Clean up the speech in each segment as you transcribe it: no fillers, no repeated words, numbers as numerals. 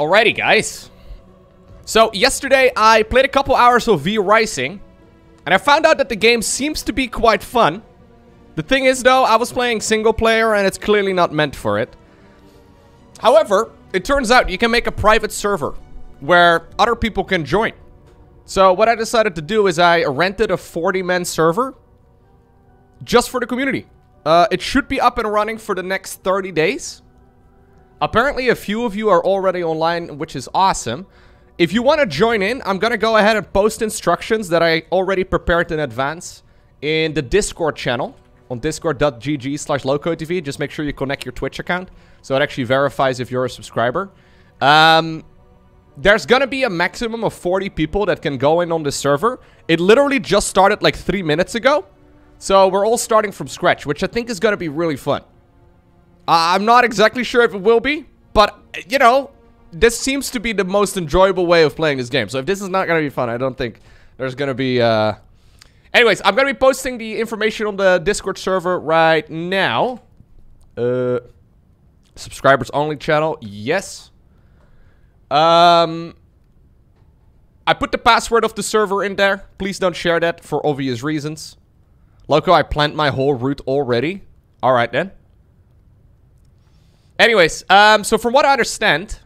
Alrighty, guys. So yesterday I played a couple hours of V Rising, and I found out that the game seems to be quite fun. The thing is, though, I was playing single player, and it's clearly not meant for it. However, it turns out you can make a private server where other people can join. So what I decided to do is I rented a 40-man server just for the community. It should be up and running for the next 30 days. Apparently, a few of you are already online, which is awesome. If you want to join in, I'm going to go ahead and post instructions that I already prepared in advance in the Discord channel on discord.gg/LowkoTV. Just make sure you connect your Twitch account so it actually verifies if you're a subscriber. There's going to be a maximum of 40 people that can go in on the server. It literally just started like 3 minutes ago. So we're all starting from scratch, which I think is going to be really fun. I'm not exactly sure if it will be, but, you know, this seems to be the most enjoyable way of playing this game. So if this is not going to be fun, I don't think there's going to be... Anyways, I'm going to be posting the information on the Discord server right now. Subscribers only channel, yes. I put the password of the server in there. Please don't share that for obvious reasons. Loco, I planned my whole route already. Alright then. Anyways, so from what I understand,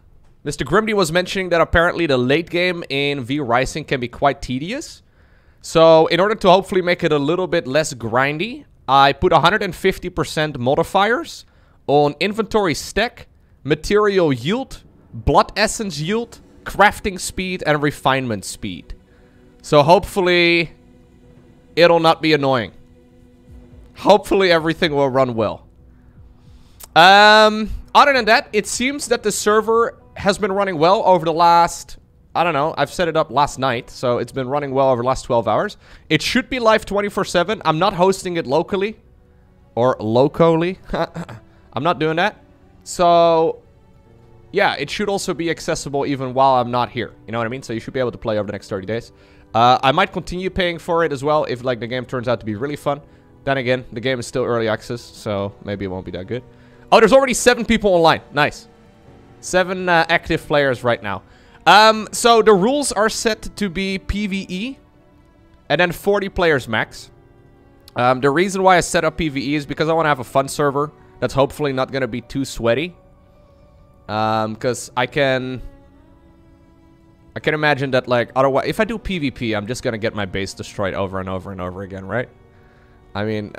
Mr. Grimdy was mentioning that apparently the late game in V Rising can be quite tedious. So in order to hopefully make it a little bit less grindy, I put 150% modifiers on inventory stack, material yield, blood essence yield, crafting speed, and refinement speed. So hopefully it'll not be annoying. Hopefully everything will run well. Other than that, it seems that the server has been running well over the last, I don't know, I've set it up last night, so it's been running well over the last 12 hours. It should be live 24/7. I'm not hosting it locally or locally. I'm not doing that. So yeah, it should also be accessible even while I'm not here. You know what I mean? So you should be able to play over the next 30 days. I might continue paying for it as well if like the game turns out to be really fun. Then again, the game is still early access, so maybe it won't be that good. Oh, there's already 7 people online. Nice. 7 active players right now. So the rules are set to be PvE and then 40 players max. The reason why I set up PvE is because I want to have a fun server that's hopefully not going to be too sweaty. Because I can imagine that, like, otherwise, if I do PvP, I'm just going to get my base destroyed over and over and over again, right? I mean...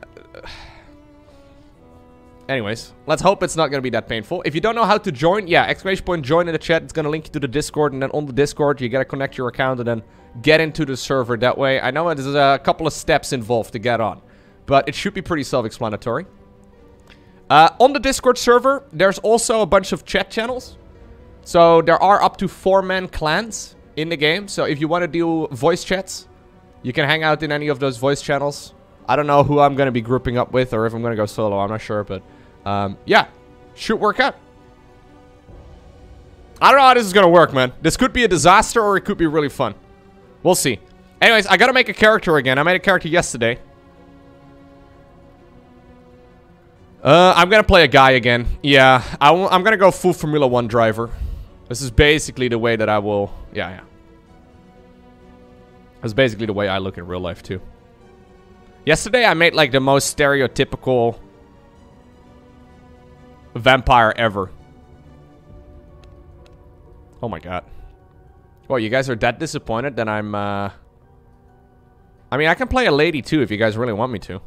Anyways, let's hope it's not going to be that painful. If you don't know how to join, yeah, ! Join in the chat. It's going to link you to the Discord, and then on the Discord, you got to connect your account and then get into the server that way. I know there's a couple of steps involved to get on, but it should be pretty self-explanatory. On the Discord server, there's also a bunch of chat channels. So there are up to 4-man clans in the game. So if you want to do voice chats, you can hang out in any of those voice channels. I don't know who I'm going to be grouping up with or if I'm going to go solo. I'm not sure, but yeah, should work out. I don't know how this is going to work, man. This could be a disaster or it could be really fun. We'll see. Anyways, I got to make a character again. I made a character yesterday. I'm going to play a guy again. Yeah, I'm going to go full Formula 1 driver. This is basically the way that I will... Yeah. That's basically the way I look in real life, too. Yesterday, I made, like, the most stereotypical vampire ever. Oh, my God. Well, you guys are that disappointed that I'm, I mean, I can play a lady, too, if you guys really want me to.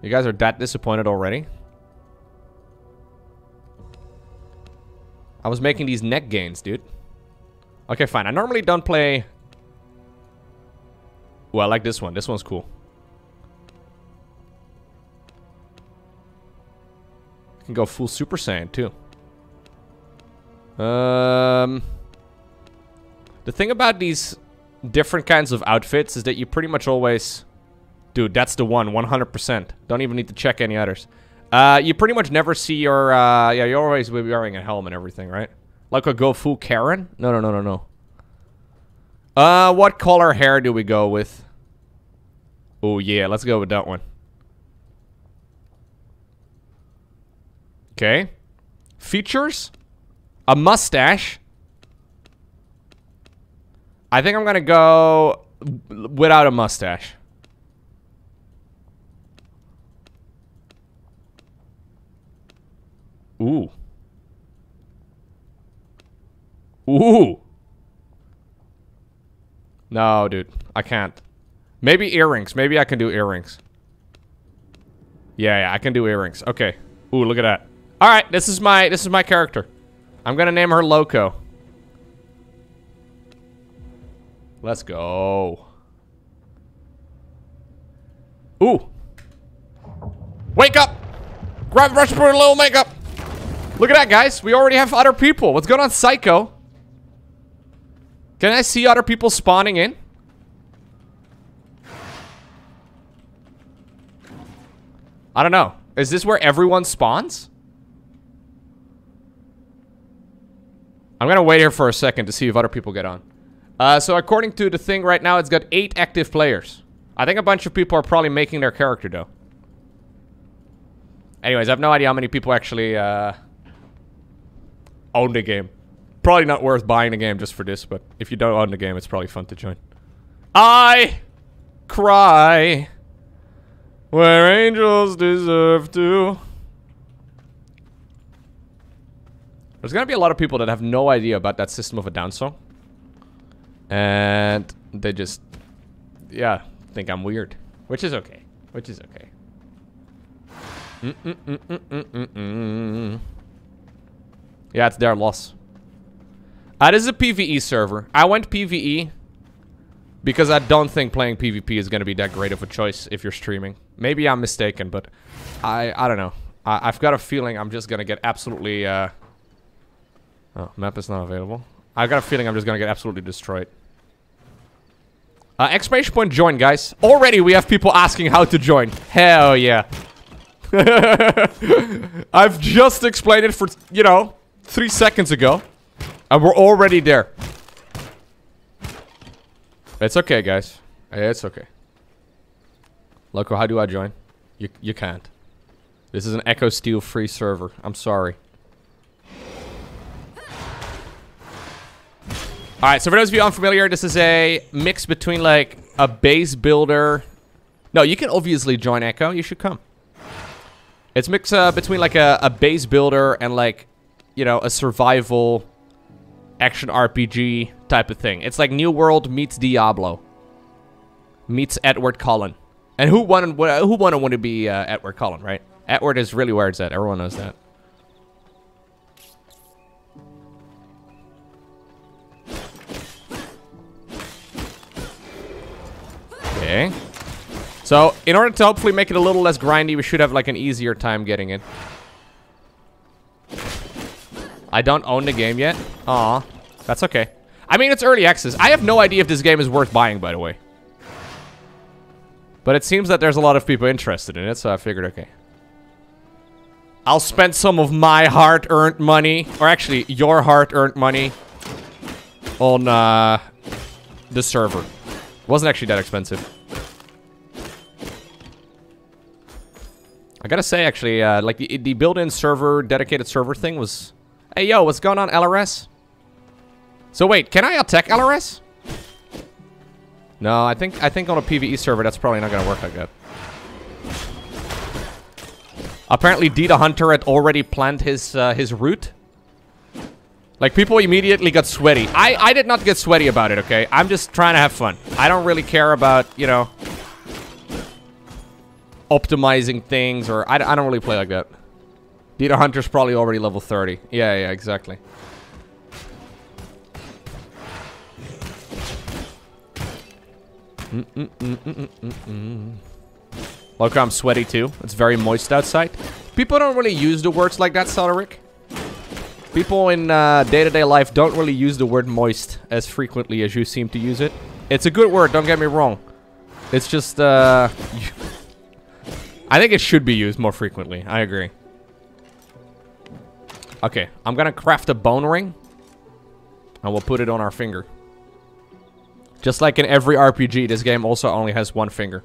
You guys are that disappointed already? I was making these neck gains, dude. Okay, fine. I normally don't play... Well, I like this one. This one's cool. You can go full Super Saiyan, too. The thing about these different kinds of outfits is that you pretty much always... Dude, that's the one, 100%. Don't even need to check any others. You pretty much never see your... yeah, you're always wearing a helmet and everything, right? Like a go full Karen? No. What color hair do we go with? Oh, yeah, let's go with that one. Okay. Features? a mustache. I think I'm gonna go without a mustache. Ooh. Ooh. No, dude. I can't. Maybe earrings. Maybe I can do earrings. Yeah, yeah, I can do earrings. Okay. Ooh, look at that. Alright, this is my character. I'm gonna name her Loco. Let's go. Ooh. Wake up! Grab brush for a little makeup! Look at that, guys. We already have other people. What's going on, Psycho? Can I see other people spawning in? I don't know. Is this where everyone spawns? I'm going to wait here for a second to see if other people get on. So according to the thing right now, it's got 8 active players. I think a bunch of people are probably making their character, though. Anyways, I have no idea how many people actually own the game. Probably not worth buying the game just for this, but if you don't own the game, it's probably fun to join. I cry where angels deserve to. There's gonna be a lot of people that have no idea about that System of a Down song. And they just, yeah, think I'm weird. Which is okay. Which is okay. Yeah, it's their loss. This is a PvE server. I went PvE because I don't think playing PvP is going to be that great of a choice if you're streaming. Maybe I'm mistaken, but I don't know. I've got a feeling I'm just going to get absolutely... Oh, map is not available. I've got a feeling I'm just going to get absolutely destroyed. Exclamation point join, guys. Already we have people asking how to join. Hell yeah. I've just explained it for, you know, 3 seconds ago. And we're already there. It's okay, guys. It's okay. Loco, how do I join? You can't. This is an Echo Steel free server. I'm sorry. Alright, so for those of you unfamiliar, this is a mix between, like, a base builder. No, you can obviously join Echo. You should come. It's mixed between, like, a base builder and, like, you know, a survival action RPG type of thing. It's like New World meets Diablo. Meets Edward Cullen. And who wouldn't want to be Edward Cullen, right? Edward is really where it's at. Everyone knows that. Okay. So, in order to hopefully make it a little less grindy, we should have, like, an easier time getting it. I don't own the game yet. Aw. That's okay. I mean, it's early access. I have no idea if this game is worth buying, by the way. But it seems that there's a lot of people interested in it, so I figured, okay. I'll spend some of my hard-earned money, or actually, your hard-earned money, on, the server. It wasn't actually that expensive. I gotta say, actually, like, the built-in server, dedicated server thing was... Hey, yo, what's going on, LRS? So, wait, can I attack LRS? No, I think on a PvE server, that's probably not gonna work like that. Apparently, Dita Hunter had already planned his route. Like, people immediately got sweaty. I did not get sweaty about it, okay? I'm just trying to have fun. I don't really care about, you know... optimizing things, or I don't really play like that. Dita Hunter's probably already level 30. Yeah, yeah, exactly. Look, I'm sweaty too. It's very moist outside. People don't really use the words like that, Soderick. People in day-to-day life don't really use the word moist as frequently as you seem to use it. It's a good word, don't get me wrong. It's just, I think it should be used more frequently. I agree. Okay, I'm gonna craft a bone ring. And we'll put it on our finger. Just like in every RPG, this game also only has one finger.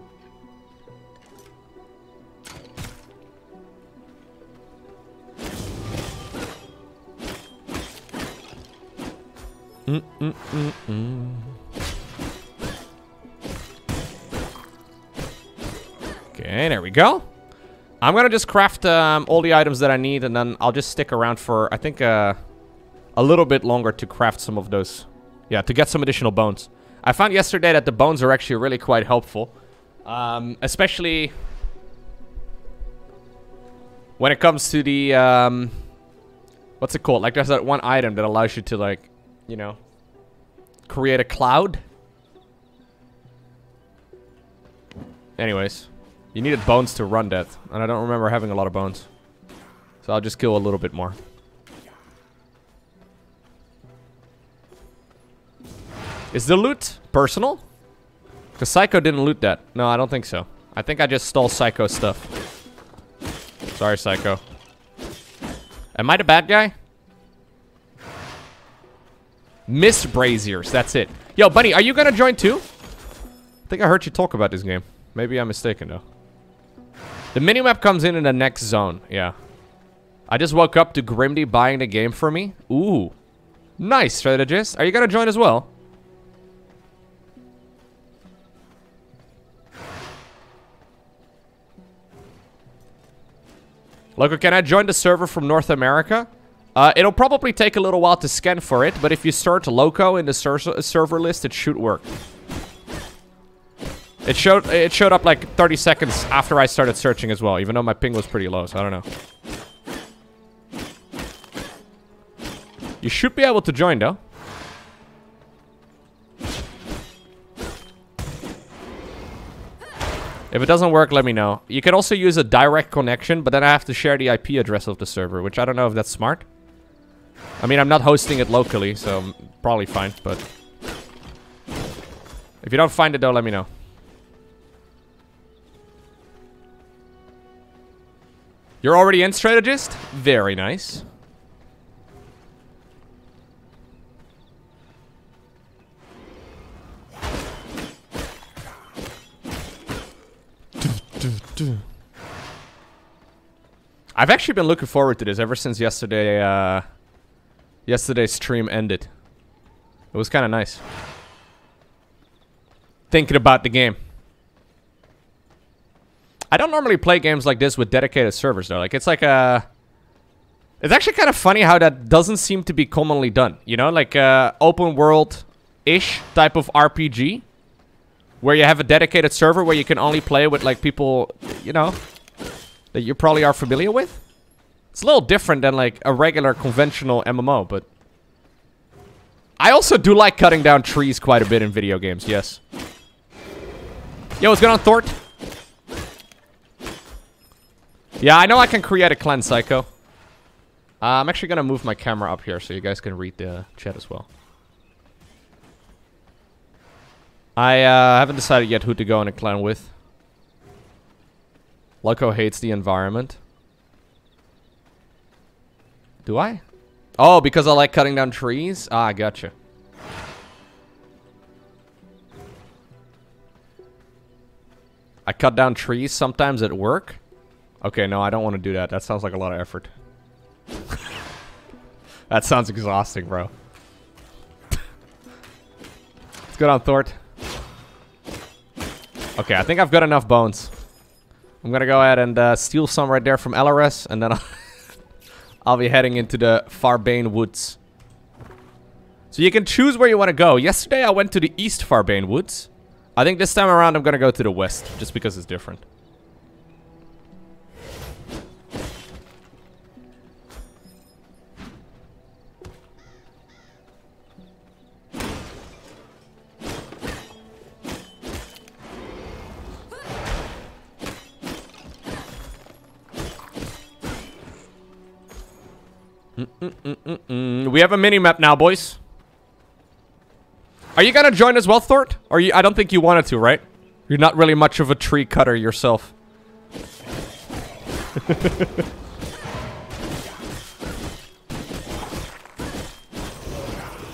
Okay, there we go. I'm gonna just craft all the items that I need, and then I'll just stick around for, I think, a little bit longer to craft some of those. Yeah, to get some additional bones. I found yesterday that the bones are actually really quite helpful. Especially when it comes to the, what's it called? Like, there's that one item that allows you to, like, you know, create a cloud. Anyways, you needed bones to run that, and I don't remember having a lot of bones. So I'll just kill a little bit more. Is the loot personal? Because Psycho didn't loot that. No, I don't think so. I think I just stole Psycho stuff. Sorry, Psycho. Am I the bad guy? Miss Braziers, that's it. Yo, Bunny, are you gonna join too? I think I heard you talk about this game. Maybe I'm mistaken, though. The minimap comes in the next zone. Yeah. I just woke up to Grimdy buying the game for me. Ooh. Nice, strategist. Are you gonna join as well? Loco, can I join the server from North America? It'll probably take a little while to scan for it, but if you search Loco in the server list, it should work. It showed up like 30 seconds after I started searching as well, even though my ping was pretty low, so I don't know. You should be able to join, though. If it doesn't work, let me know. You can also use a direct connection, but then I have to share the IP address of the server, which I don't know if that's smart. I mean, I'm not hosting it locally, so I'm probably fine, but... if you don't find it, though, let me know. You're already in, strategist? Very nice. I've actually been looking forward to this ever since yesterday, yesterday's stream ended. It was kind of nice. Thinking about the game. I don't normally play games like this with dedicated servers, though. Like, it's like a... it's actually kind of funny how that doesn't seem to be commonly done. You know, like open world-ish type of RPG. Where you have a dedicated server where you can only play with, like, people, you know, that you probably are familiar with. It's a little different than, like, a regular conventional MMO, but... I also do like cutting down trees quite a bit in video games, yes. Yo, what's going on, Thort? Yeah, I know I can create a clan, Psycho. I'm actually gonna move my camera up here so you guys can read the chat as well. I haven't decided yet who to go in a clan with. Loco hates the environment. Do I? Oh, because I like cutting down trees? Ah, I gotcha. I cut down trees sometimes at work? Okay, no, I don't want to do that. That sounds like a lot of effort. That sounds exhausting, bro. Let's go down, Thort. Okay, I think I've got enough bones. I'm gonna go ahead and steal some right there from LRS, and then I'll be heading into the Farbane Woods. So you can choose where you want to go. Yesterday I went to the East Farbane Woods. I think this time around I'm gonna go to the West, just because it's different. We have a mini-map now, boys. Are you gonna join as well, Thort? Or you, I don't think you wanted to, right? You're not really much of a tree cutter yourself.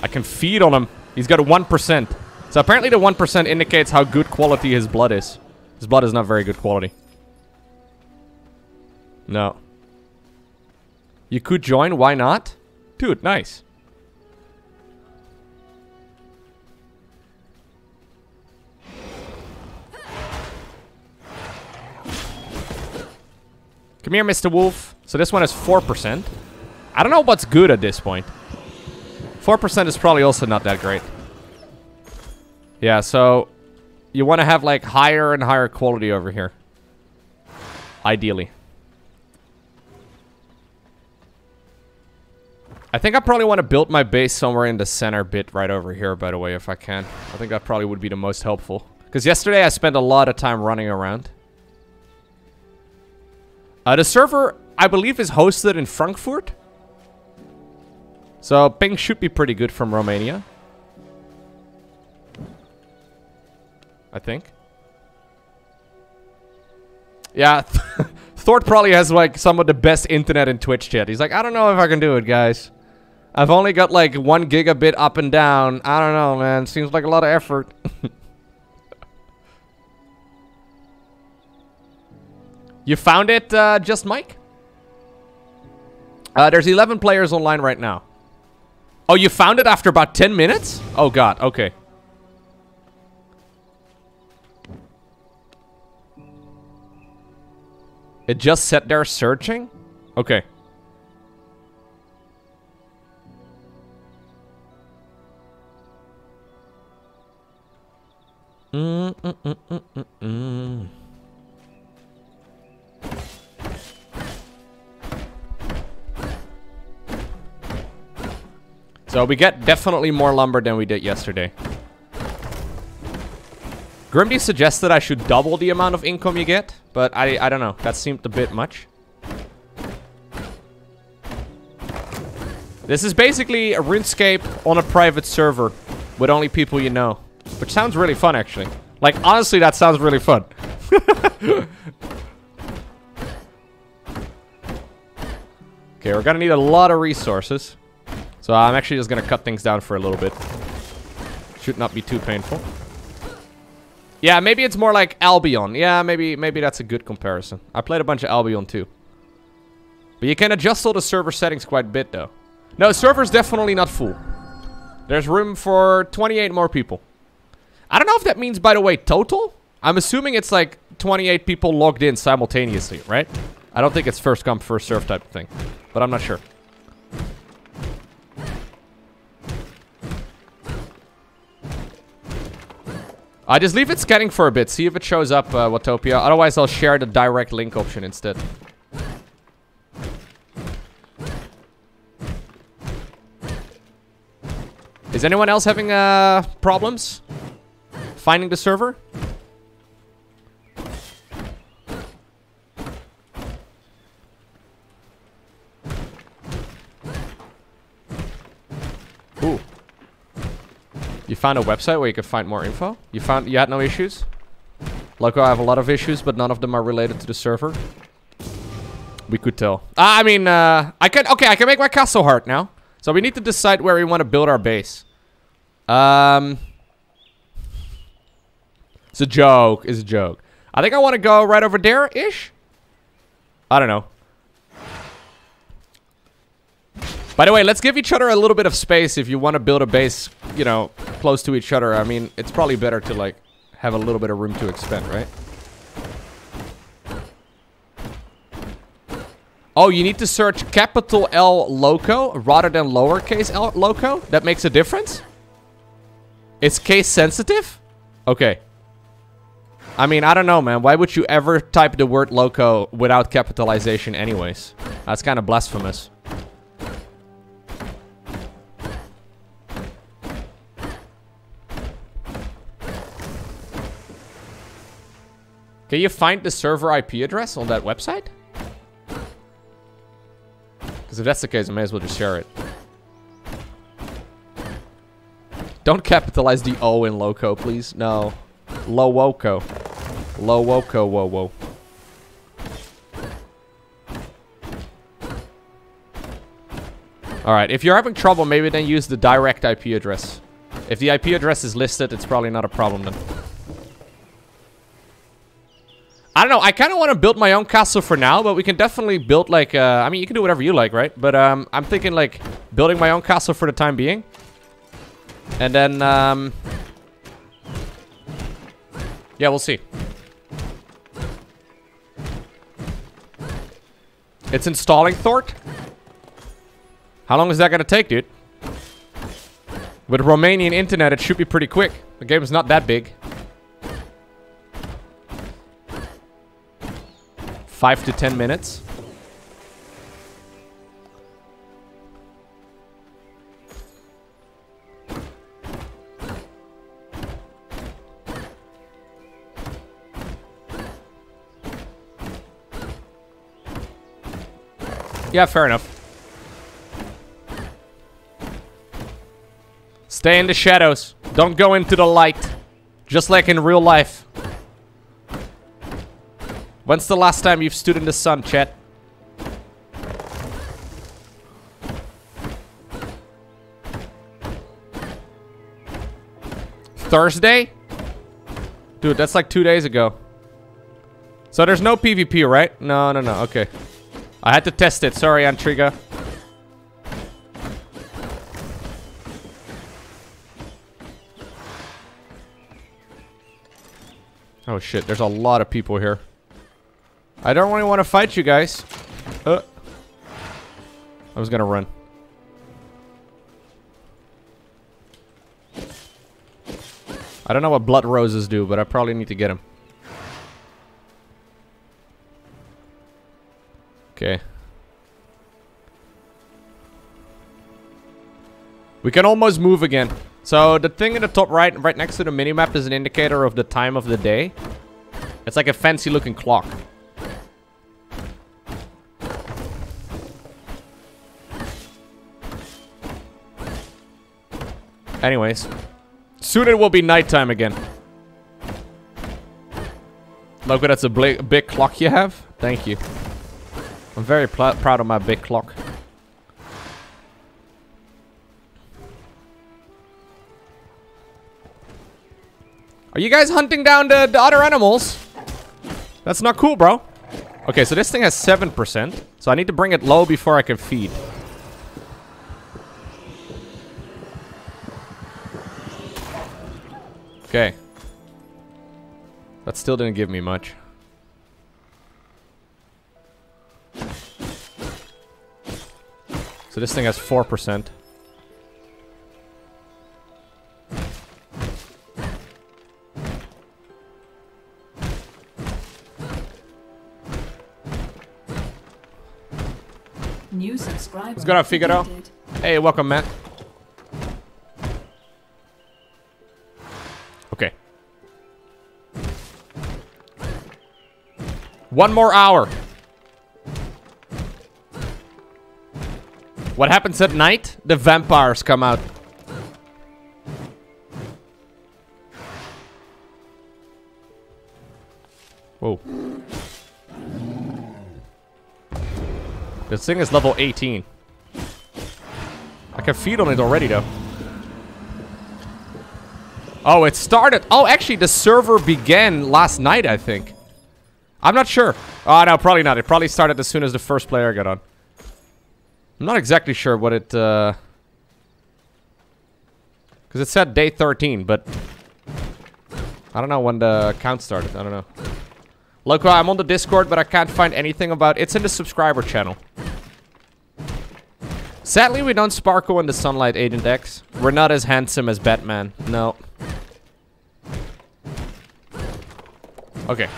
I can feed on him. He's got a 1%. So apparently the 1% indicates how good quality his blood is. His blood is not very good quality. No. You could join, why not? Dude, nice. Come here, Mr. Wolf. So this one is 4%. I don't know what's good at this point. 4% is probably also not that great. Yeah, so you want to have like higher and higher quality over here. Ideally. I think I probably want to build my base somewhere in the center bit right over here, by the way, if I can. I think that probably would be the most helpful. Because yesterday I spent a lot of time running around. The server, I believe, is hosted in Frankfurt. So ping should be pretty good from Romania. I think. Yeah, Thort probably has like some of the best internet in Twitch chat. He's like, I don't know if I can do it, guys. I've only got like 1 gigabit up and down. I don't know, man. Seems like a lot of effort. You found it, Just Mike? There's 11 players online right now. Oh, you found it after about 10 minutes? Oh, God. Okay. It just sat there searching? Okay. So we get definitely more lumber than we did yesterday. Grimdy suggested I should double the amount of income you get, but I don't know. That seemed a bit much. This is basically a RuneScape on a private server with only people you know, which sounds really fun, actually. Like, honestly, that sounds really fun. Okay, we're gonna need a lot of resources. So I'm actually just going to cut things down for a little bit. Should not be too painful. Yeah, maybe it's more like Albion. Yeah, maybe that's a good comparison. I played a bunch of Albion too. But you can adjust all the server settings quite a bit though. No, server's definitely not full. There's room for 28 more people. I don't know if that means, by the way, total. I'm assuming it's like 28 people logged in simultaneously, right? I don't think it's first come, first serve type of thing. But I'm not sure. I just leave it scanning for a bit, see if it shows up, Watopia. Otherwise, I'll share the direct link option instead. Is anyone else having problems finding the server? Ooh. You found a website where you could find more info? You had no issues? Loco, I have a lot of issues, but none of them are related to the server. We could tell. I mean, I can make my castle hard now. So we need to decide where we want to build our base. It's a joke. It's a joke. I think I want to go right over there-ish? I don't know. By the way, let's give each other a little bit of space if you want to build a base, you know, close to each other. I mean, it's probably better to, like, have a little bit of room to expand, right? Oh, you need to search capital L Loco rather than lowercase L Loco? That makes a difference? It's case sensitive? Okay. I mean, I don't know, man. Why would you ever type the word Loco without capitalization anyways? That's kind of blasphemous. Can you find the server IP address on that website? Because if that's the case, I may as well just share it. Don't capitalize the O in Loco, please. No. Lowoko. Lowoko, whoa, whoa. Alright, if you're having trouble, maybe then use the direct IP address. If the IP address is listed, it's probably not a problem then. I don't know, I kind of want to build my own castle for now, but we can definitely build like, I mean, you can do whatever you like, right? But I'm thinking like building my own castle for the time being. And then, yeah, we'll see. It's installing Thort? How long is that gonna take, dude? With Romanian internet, it should be pretty quick. The game is not that big. 5 to 10 minutes. Yeah, fair enough. Stay in the shadows. Don't go into the light. Just like in real life. When's the last time you've stood in the sun, chat? Thursday? Dude, that's like 2 days ago. So there's no PvP, right? No, no, no. Okay. I had to test it. Sorry, Antriga. Oh shit, there's a lot of people here. I don't really want to fight you guys. I was gonna run. I don't know what blood roses do, but I probably need to get them. Okay. We can almost move again. So the thing in the top right, right next to the minimap, is an indicator of the time of the day. It's like a fancy looking clock. Anyways, soon it will be nighttime again. Loko, that's a big clock you have. Thank you. I'm very proud of my big clock. Are you guys hunting down the other animals? That's not cool, bro. Okay, so this thing has 7%. So I need to bring it low before I can feed. Okay. That still didn't give me much. So this thing has 4%. New subscriber. What's going on, Figaro? Hey, welcome, Matt. Okay. 1 more hour. What happens at night? The vampires come out. Whoa. This thing is level 18. I can feed on it already, though. Oh, it started. Oh, actually, the server began last night, I think. I'm not sure. Oh, no, probably not. It probably started as soon as the first player got on. I'm not exactly sure what it, because it said day 13, but I don't know when the count started. I don't know. Loko, I'm on the Discord, but I can't find anything about... It's in the subscriber channel. Sadly, we don't sparkle in the sunlight, Agent X. We're not as handsome as Batman. No. Okay.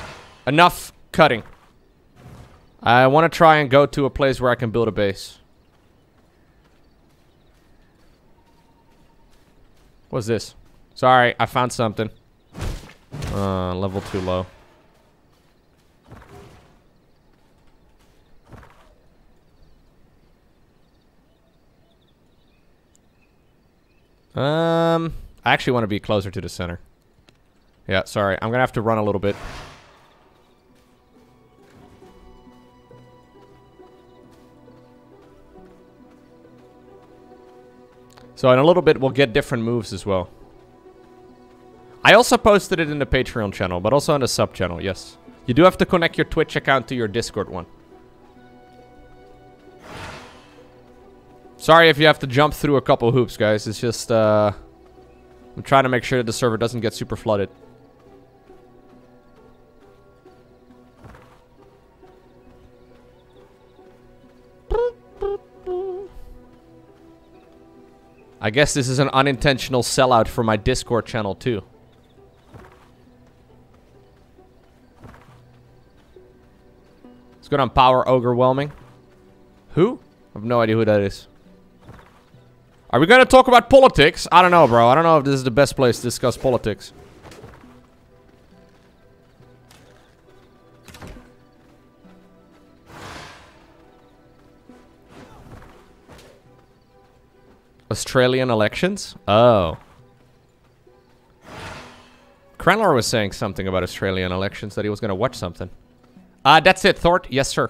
Enough cutting. I want to try and go to a place where I can build a base. What's this? Sorry, I found something. Level too low. I actually want to be closer to the center. Yeah, sorry. I'm going to have to run a little bit. So in a little bit, we'll get different moves as well. I also posted it in the Patreon channel, but also on the sub channel, yes. You do have to connect your Twitch account to your Discord one. Sorry if you have to jump through a couple hoops, guys. It's just, I'm trying to make sure that the server doesn't get super flooded. I guess this is an unintentional sellout for my Discord channel too. Let's go on Power Overwhelming. Who? I have no idea who that is. Are we going to talk about politics? I don't know, bro. I don't know if this is the best place to discuss politics. Australian elections? Oh. Krenler was saying something about Australian elections, that he was going to watch something. That's it, Thort. Yes, sir.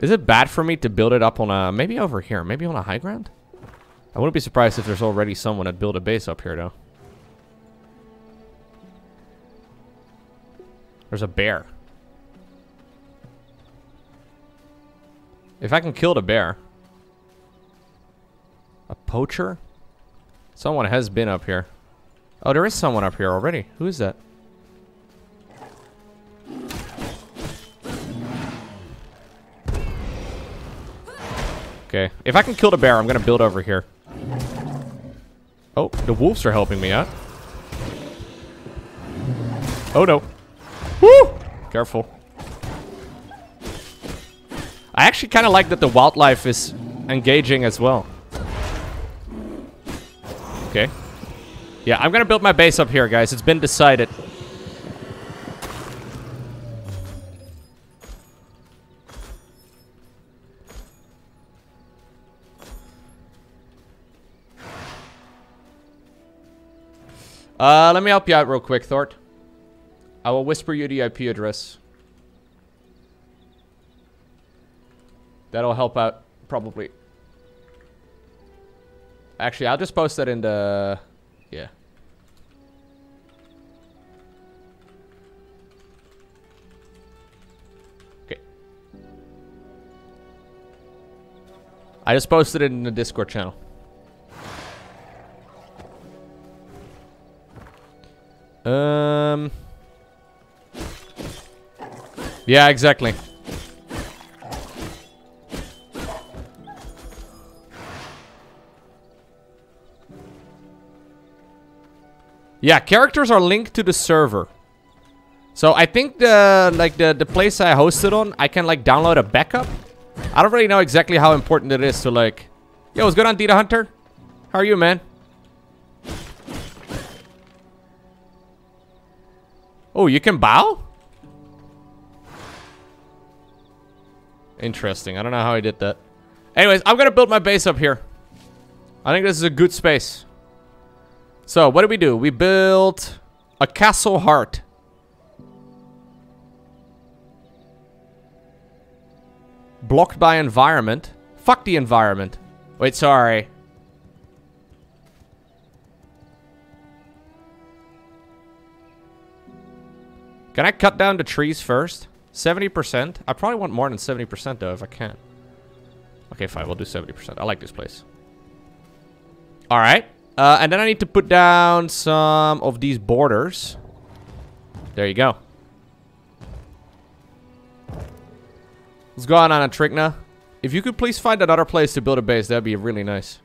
Is it bad for me to build it up on a... Maybe over here. Maybe on a high ground? I wouldn't be surprised if there's already someone that built a base up here, though. There's a bear. If I can kill the bear... A poacher? Someone has been up here. Oh, there is someone up here already. Who is that? Okay. If I can kill the bear, I'm gonna build over here. Oh, the wolves are helping me out. Oh no. Woo! Careful. I actually kind of like that the wildlife is engaging as well. Okay. Yeah, I'm gonna build my base up here, guys. It's been decided. Let me help you out real quick, Thort. I will whisper you the IP address. That'll help out, probably. Actually, I'll just post that in the... Yeah. Okay. I just posted it in the Discord channel. Yeah, exactly. Yeah, characters are linked to the server. So I think the place I hosted on, I can like download a backup. I don't really know exactly how important it is to like... Yo, what's good on Dita Hunter? How are you, man? Oh, you can bow? Interesting. I don't know how I did that. Anyways, I'm gonna build my base up here. I think this is a good space. So, what do? We built a castle heart. Blocked by environment. Fuck the environment. Wait, sorry. Can I cut down the trees first? 70%? I probably want more than 70% though, if I can. Okay, fine. We'll do 70%. I like this place. Alright. And then I need to put down some of these borders. There you go. Let's go on Atrichna. If you could please find another place to build a base, that'd be really nice.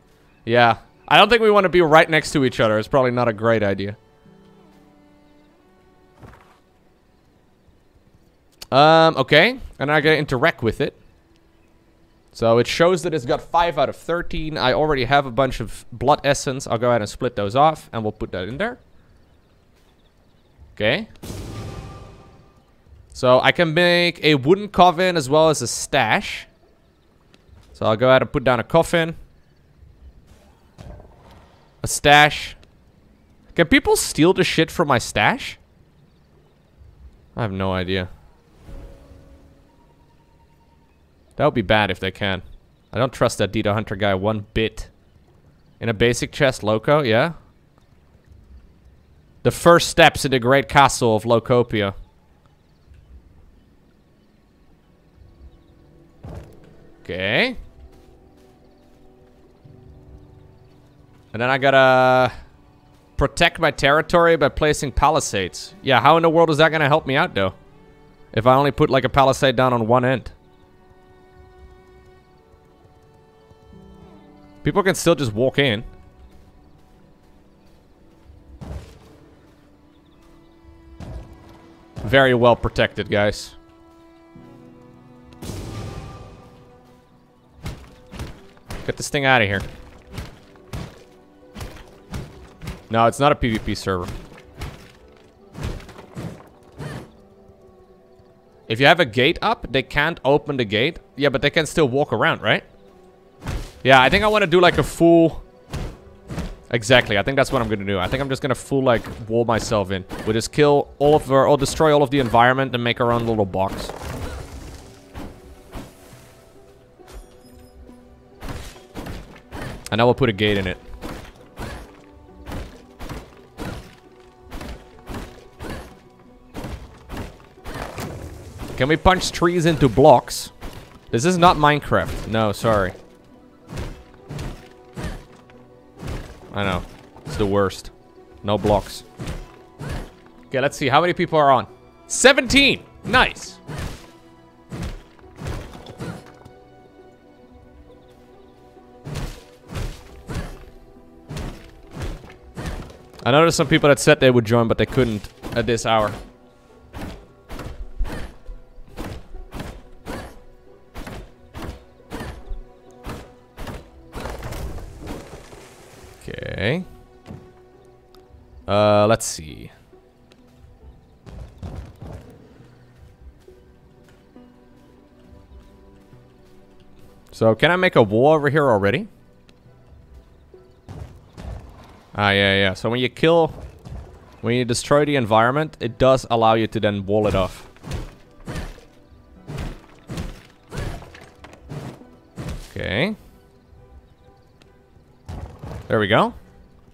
Yeah. I don't think we want to be right next to each other. It's probably not a great idea. Okay. And I gotta interact with it. So it shows that it's got 5 out of 13. I already have a bunch of blood essence. I'll go ahead and split those off and we'll put that in there. Okay. So I can make a wooden coffin as well as a stash. So I'll go ahead and put down a coffin. A stash. Can people steal the shit from my stash? I have no idea. That would be bad if they can. I don't trust that Dita Hunter guy one bit. In a basic chest, Loco, yeah? The first steps in the great castle of Locopia. Okay. And then I gotta... protect my territory by placing palisades. Yeah, how in the world is that gonna help me out though? If I only put like a palisade down on one end. People can still just walk in. Very well protected, guys. Get this thing out of here. No, it's not a PvP server. If you have a gate up, they can't open the gate. Yeah, but they can still walk around, right? Yeah, I think I want to do like a full... Exactly, I think that's what I'm gonna do. I think I'm just gonna full like wall myself in. We'll just kill all of our, or destroy all of the environment and make our own little box. And I will put a gate in it. Can we punch trees into blocks? This is not Minecraft. No, sorry. I know. It's the worst. No blocks. Okay, let's see. How many people are on? 17! Nice! I noticed some people that said they would join, but they couldn't at this hour. Okay. Let's see. So, can I make a wall over here already? Ah, yeah, yeah. So, when you kill... When you destroy the environment, it does allow you to then wall it off. Okay. There we go.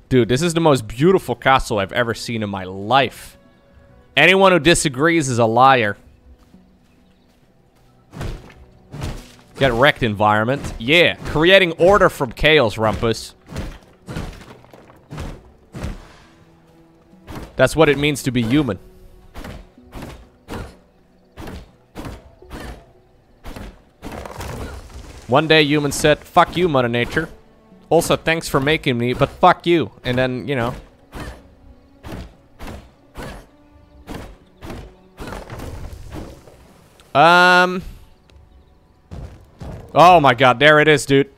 Dude, this is the most beautiful castle I've ever seen in my life. Anyone who disagrees is a liar. Get wrecked, environment. Yeah, creating order from chaos, Rumpus. That's what it means to be human. One day, humans said, "Fuck you, Mother Nature. Also, thanks for making me, but fuck you." And then, you know. Oh my god, there it is, dude.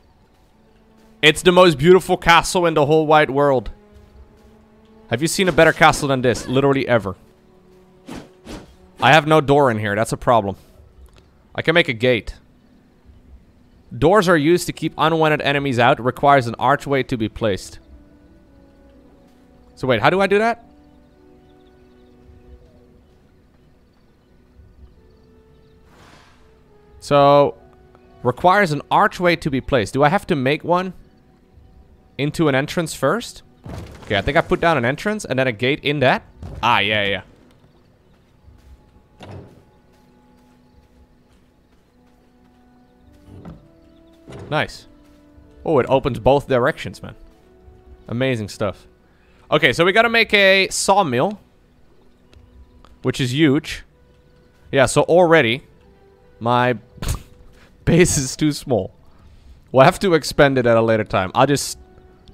It's the most beautiful castle in the whole wide world. Have you seen a better castle than this? Literally ever. I have no door in here. That's a problem. I can make a gate. Doors are used to keep unwanted enemies out. It requires an archway to be placed. So wait, how do I do that? So, requires an archway to be placed. Do I have to make one into an entrance first? Okay, I think I put down an entrance and then a gate in that. Ah, yeah, yeah. Nice. Oh, it opens both directions, man. Amazing stuff. Okay, so we gotta make a sawmill, which is huge. Yeah, so already my base is too small. We'll have to expand it at a later time. I'll just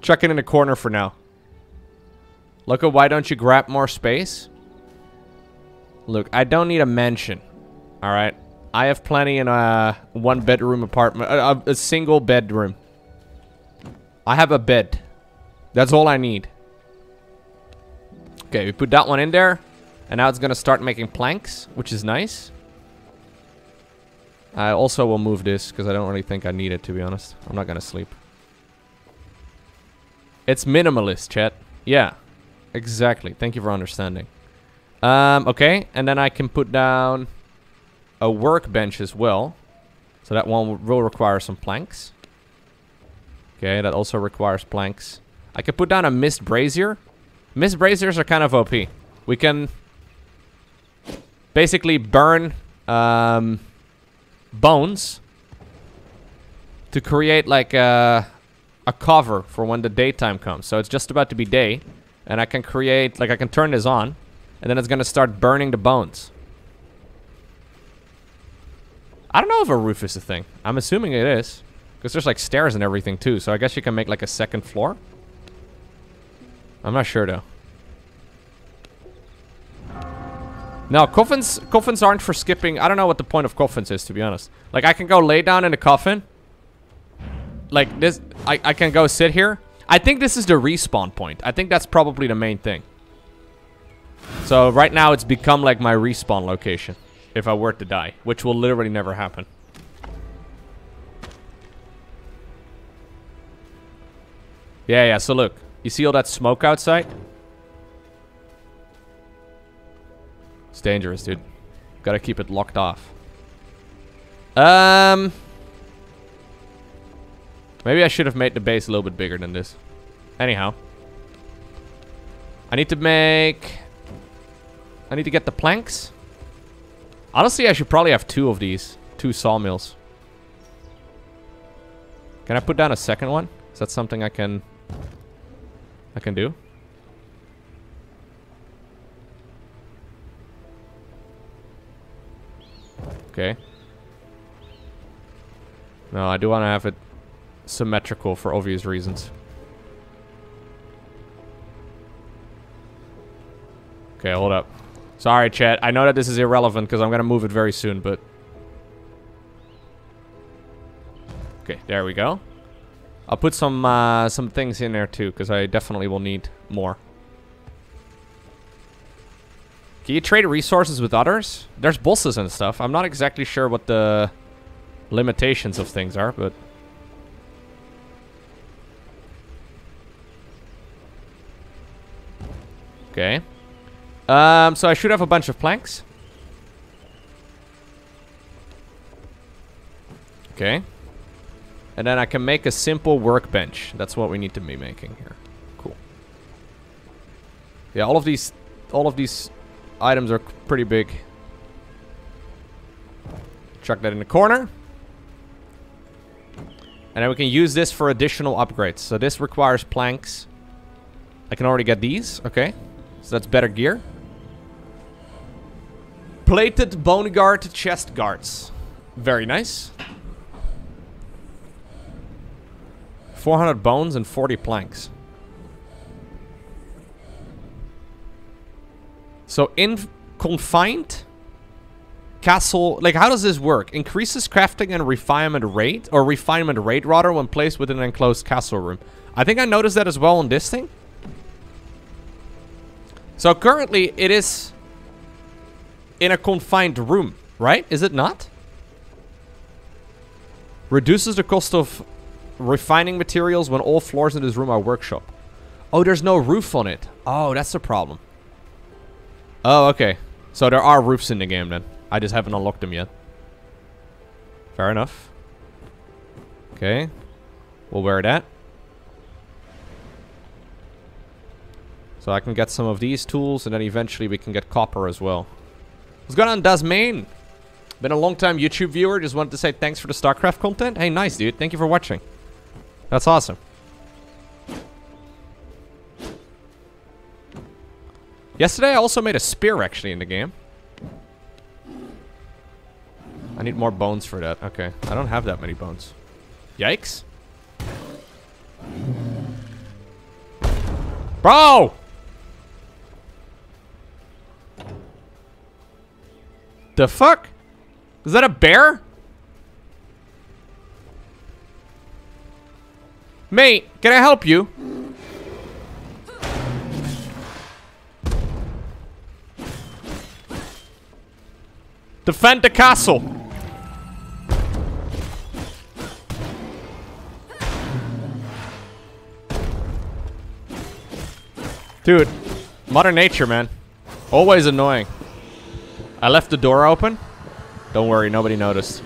chuck it in the corner for now. Loco, why don't you grab more space? Look, I don't need a mansion. Alright. I have plenty in a one-bedroom apartment. A single bedroom. I have a bed. That's all I need. Okay, we put that one in there. And now it's going to start making planks, which is nice. I also will move this, because I don't really think I need it, to be honest. I'm not going to sleep. It's minimalist, chat. Yeah. Exactly. Thank you for understanding. Okay, and then I can put down a workbench as well. So that one will require some planks. Okay, that also requires planks. I can put down a mist brazier. Mist braziers are kind of OP. We can basically burn bones to create like a cover for when the daytime comes. So it's just about to be day. And I can create, like I can turn this on, and then it's gonna start burning the bones. I don't know if a roof is a thing. I'm assuming it is, because there's like stairs and everything too, so I guess you can make like a second floor. I'm not sure though. Now, coffins aren't for skipping. I don't know what the point of coffins is, to be honest. Like, I can go lay down in a coffin. Like, this, I can go sit here. I think this is the respawn point. I think that's probably the main thing. So, right now, it's become, like, my respawn location. If I were to die. Which will literally never happen. Yeah, yeah, so look. You see all that smoke outside? It's dangerous, dude. Gotta keep it locked off. Maybe I should have made the base a little bit bigger than this. Anyhow. I need to get the planks. Honestly, I should probably have two of these. Two sawmills. Can I put down a second one? Is that something I can do? Okay. No, I do want to have it symmetrical for obvious reasons. Okay, hold up. Sorry, chat. I know that this is irrelevant because I'm going to move it very soon, but... Okay, there we go. I'll put some things in there too, because I definitely will need more. Can you trade resources with others? There's bosses and stuff. I'm not exactly sure what the limitations of things are, but... Okay. So I should have a bunch of planks. Okay. And then I can make a simple workbench. That's what we need to be making here. Cool. Yeah, all of these items are pretty big. Chuck that in the corner. And then we can use this for additional upgrades. So this requires planks. I can already get these. Okay. So that's better gear. Plated bone guard chest guards. Very nice. 400 bones and 40 planks. So, in confined castle, like, how does this work? Increases crafting and refinement rate rather, when placed within an enclosed castle room. I think I noticed that as well on this thing. So, currently, it is in a confined room, right? Is it not? Reduces the cost of refining materials when all floors in this room are workshop. Oh, there's no roof on it. Oh, that's the problem. Oh, okay. So there are roofs in the game then. I just haven't unlocked them yet. Fair enough. Okay. We'll wear that. So I can get some of these tools and then eventually we can get copper as well. What's going on, Das Main? Been a long time YouTube viewer. Just wanted to say thanks for the StarCraft content. Hey, nice, dude. Thank you for watching. That's awesome. Yesterday, I also made a spear, actually, in the game. I need more bones for that. Okay. I don't have that many bones. Yikes. Bro! The fuck? Is that a bear? Mate, can I help you? Defend the castle. Dude, Mother Nature, man. Always annoying. I left the door open. Don't worry, nobody noticed.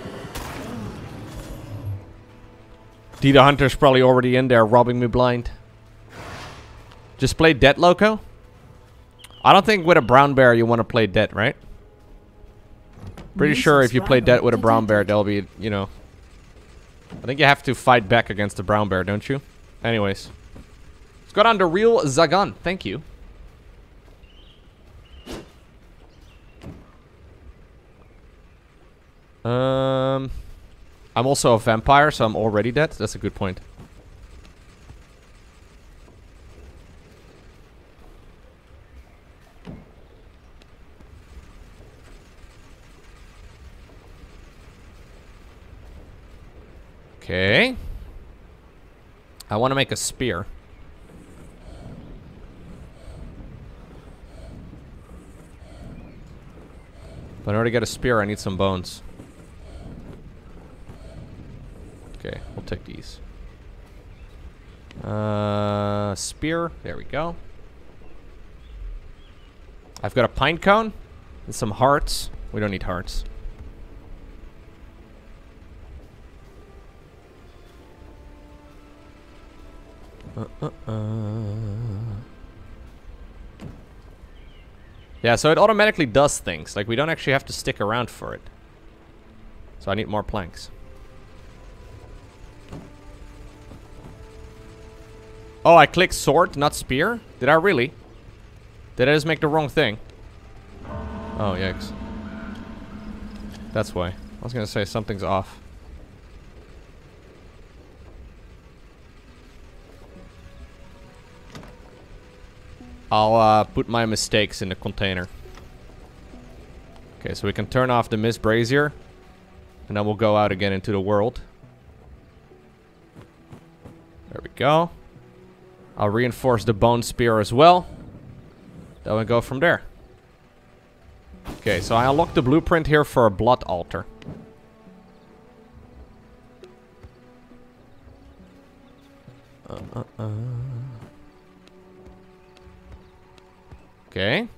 Dita Hunter's probably already in there robbing me blind. Just play dead, Loco? I don't think with a brown bear you want to play dead, right? Pretty sure if you play dead with a brown bear, they'll be, you know... I think you have to fight back against the brown bear, don't you? Anyways. Let's go down to Real Zagan. Thank you. I'm also a vampire, so I'm already dead. That's a good point. Okay. I want to make a spear. But in order to get a spear, I need some bones. Okay, we'll take these. Spear. There we go. I've got a pine cone and some hearts. We don't need hearts. Yeah, so it automatically does things. Like, we don't actually have to stick around for it. So I need more planks. Oh, I clicked sword, not spear? Did I really? Did I just make the wrong thing? Oh, yikes. That's why. I was gonna say something's off. I'll put my mistakes in the container. Okay, so we can turn off the mist brazier. And then we'll go out again into the world. There we go. I'll reinforce the bone spear as well. Then we'll go from there. Okay, so I unlocked the blueprint here for a blood altar. Okay.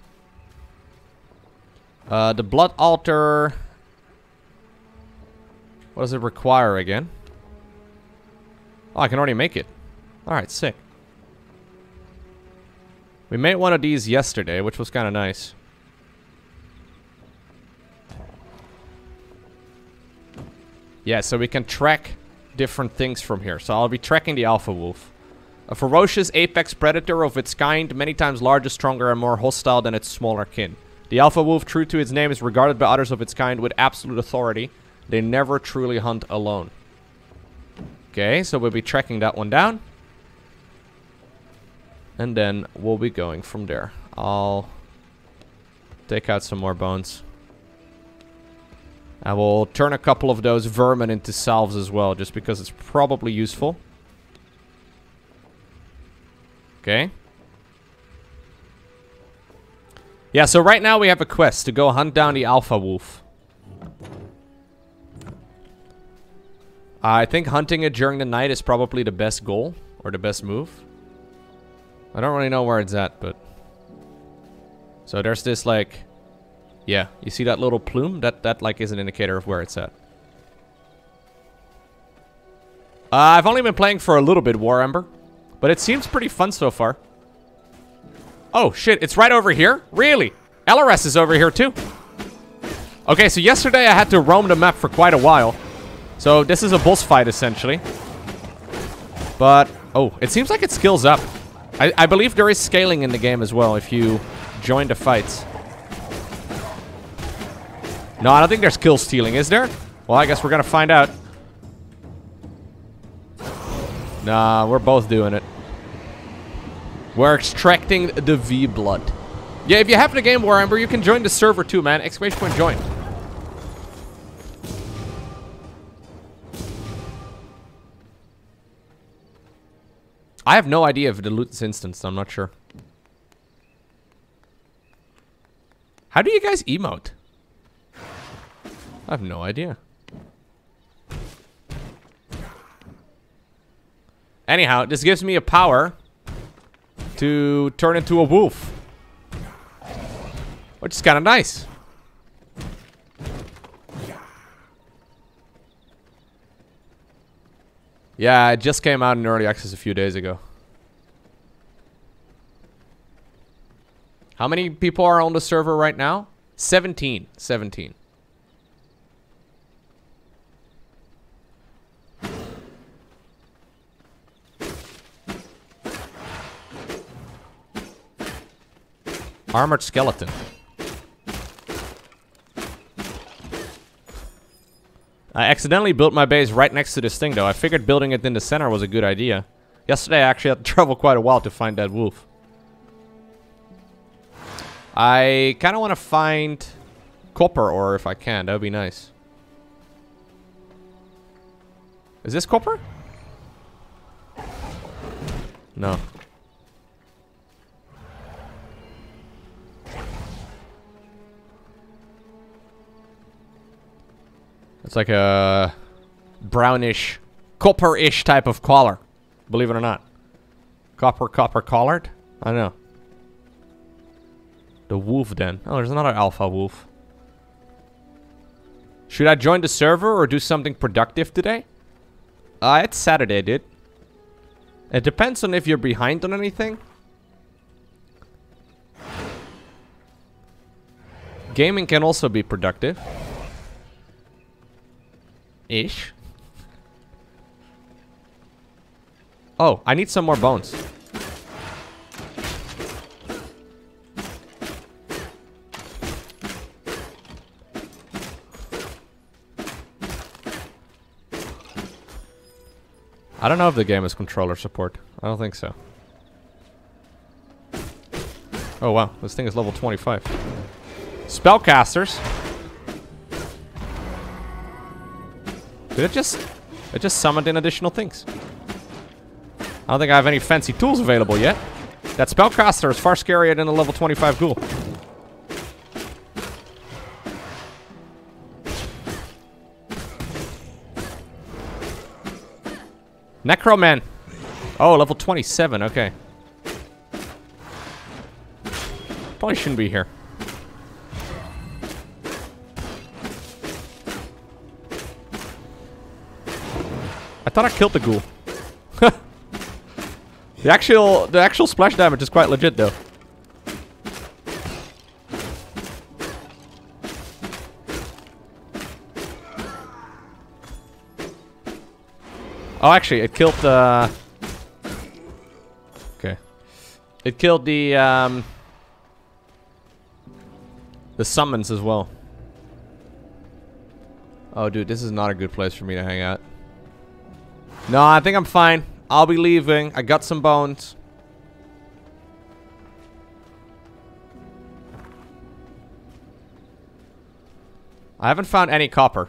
The blood altar. What does it require again? Oh, I can already make it. Alright, sick. We made one of these yesterday, which was kind of nice. Yeah, so we can track different things from here. So I'll be tracking the alpha wolf. A ferocious apex predator of its kind, many times larger, stronger, and more hostile than its smaller kin. The alpha wolf, true to its name, is regarded by others of its kind with absolute authority. They never truly hunt alone. Okay, so we'll be tracking that one down. And then we'll be going from there. I'll take out some more bones. I will turn a couple of those vermin into salves as well, just because it's probably useful. Okay. Yeah, so right now we have a quest to go hunt down the alpha wolf. I think hunting it during the night is probably the best goal or the best move. I don't really know where it's at, but... So there's this, like... Yeah, you see that little plume? That like, is an indicator of where it's at. I've only been playing for a little bit, War Ember. But it seems pretty fun so far. Oh, shit. It's right over here? Really? LRS is over here, too. Okay, so yesterday I had to roam the map for quite a while. So this is a boss fight, essentially. But, oh, it seems like it scales up. I believe there is scaling in the game as well if you join the fights. No, I don't think there's kill stealing, is there? Well, I guess we're gonna find out. Nah, we're both doing it. We're extracting the V-blood. Yeah, if you happen to game War Ember, you can join the server too, man. Exclamation point join. I have no idea if the loot is instanced, so I'm not sure. How do you guys emote? I have no idea. Anyhow, this gives me a power to turn into a wolf, which is kind of nice. Yeah, it just came out in early access a few days ago. How many people are on the server right now? 17. 17. Armored skeleton. I accidentally built my base right next to this thing, though. I figured building it in the center was a good idea. Yesterday, I actually had to travel quite a while to find that wolf. I kind of want to find copper ore if I can. That would be nice. Is this copper? No. It's like a brownish, copper-ish type of color, believe it or not. Copper-colored? I know. The wolf den. Oh, there's another alpha wolf. Should I join the server or do something productive today? It's Saturday, dude. It depends on if you're behind on anything. Gaming can also be productive. Ish. Oh, I need some more bones. I don't know if the game has controller support. I don't think so. Oh wow, this thing is level 25. Spellcasters. Did it just summoned in additional things. I don't think I have any fancy tools available yet. That spellcaster is far scarier than a level 25 ghoul. Necroman. Oh, level 27, okay. Probably shouldn't be here. I thought I killed the ghoul. The actual splash damage is quite legit though. Oh, actually, it killed the. Okay, it killed the summons as well. Oh, dude, this is not a good place for me to hang out. No, I think I'm fine. I'll be leaving. I got some bones. I haven't found any copper.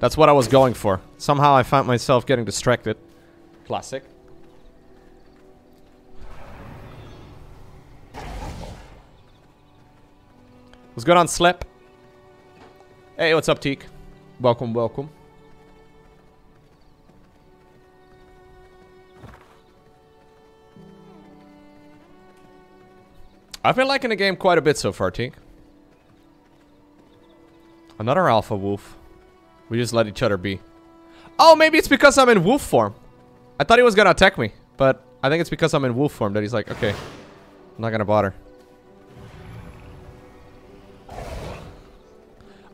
That's what I was going for. Somehow I found myself getting distracted. Classic. What's going on, Slip? Hey, what's up, Teak? Welcome, welcome. I've been liking the game quite a bit so far, Teak. Another alpha wolf. We just let each other be. Oh, maybe it's because I'm in wolf form. I thought he was gonna attack me, but I think it's because I'm in wolf form that he's like, okay, I'm not gonna bother.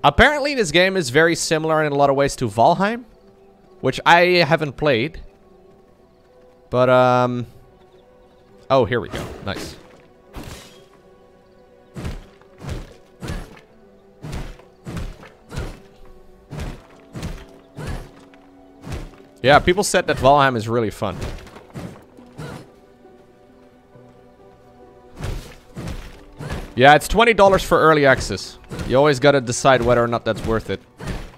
Apparently, this game is very similar in a lot of ways to Valheim, which I haven't played. But, oh, here we go. Nice. Yeah, people said that Valheim is really fun. Yeah, it's $20 for early access. You always gotta decide whether or not that's worth it.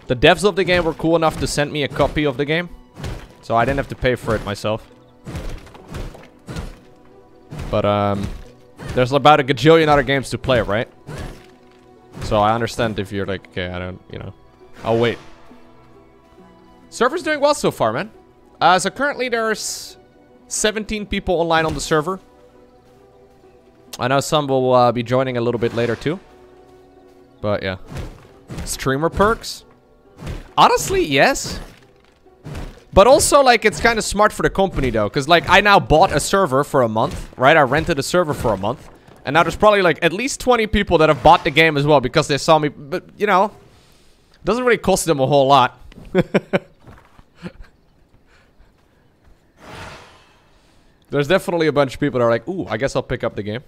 The devs of the game were cool enough to send me a copy of the game, so I didn't have to pay for it myself. But there's about a gajillion other games to play, right? So I understand if you're like, okay, I don't, you know, I'll wait. Server's doing well so far, man. So currently there's 17 people online on the server. I know some will be joining a little bit later too. But yeah. Streamer perks? Honestly, yes. But also, like, it's kind of smart for the company though. Because, like, I now bought a server for a month, right? I rented a server for a month. And now there's probably, like, at least 20 people that have bought the game as well because they saw me. But, you know, it doesn't really cost them a whole lot. There's definitely a bunch of people that are like, ooh, I guess I'll pick up the game.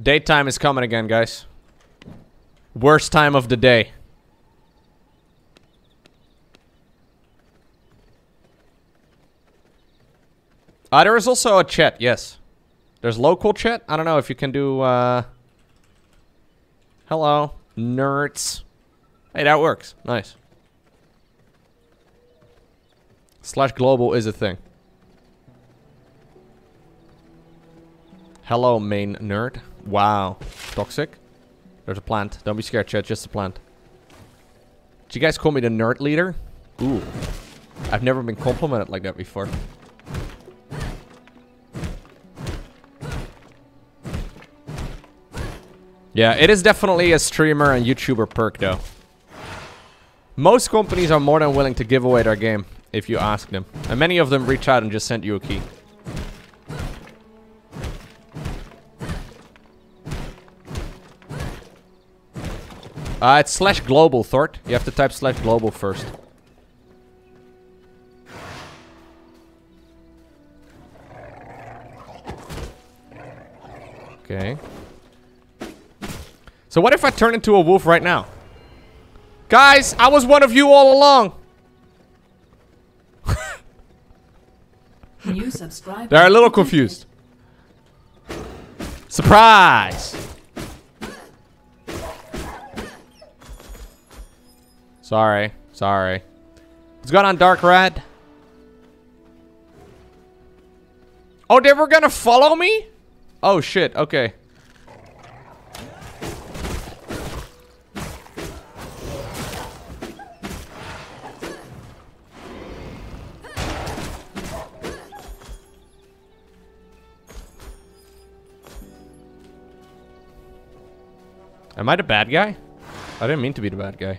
Daytime is coming again, guys. Worst time of the day. There is also a chat, yes. There's local chat. I don't know if you can do, Hello, nerds. Hey, that works. Nice. Slash global is a thing. Hello, main nerd. Wow. Toxic. There's a plant. Don't be scared, chat. Just a plant. Did you guys call me the nerd leader? Ooh. I've never been complimented like that before. Yeah, it is definitely a streamer and YouTuber perk, though. Most companies are more than willing to give away their game, if you ask them. And many of them reach out and just send you a key. It's slash global, Thort. You have to type slash global first. Okay. So what if I turn into a wolf right now? Guys, I was one of you all along. New subscriber. They're a little confused. Surprise! Sorry, sorry. What's going on, Dark Rat? Oh, they were gonna follow me? Oh shit, okay. Am I the bad guy? I didn't mean to be the bad guy.